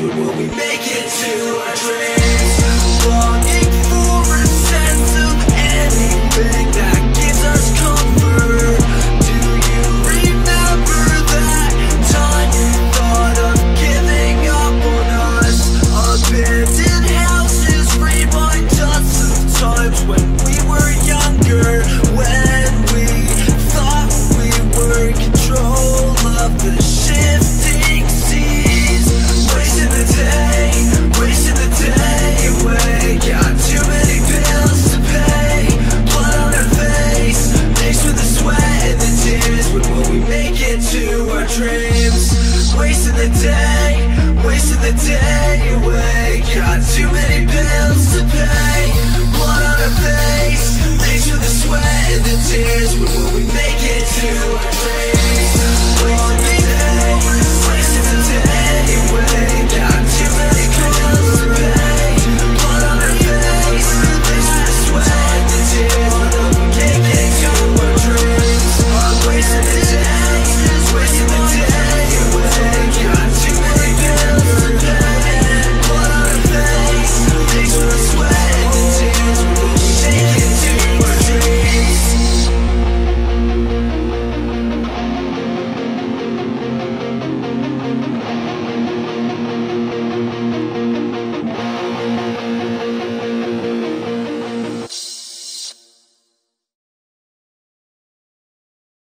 With what we make it to our dreams.